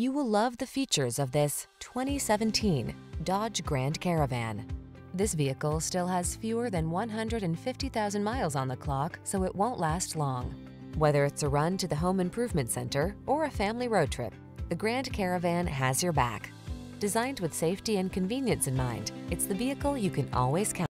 You will love the features of this 2017 Dodge Grand Caravan. This vehicle still has fewer than 150,000 miles on the clock, so it won't last long. Whether it's a run to the home improvement center or a family road trip, the Grand Caravan has your back. Designed with safety and convenience in mind, it's the vehicle you can always count on.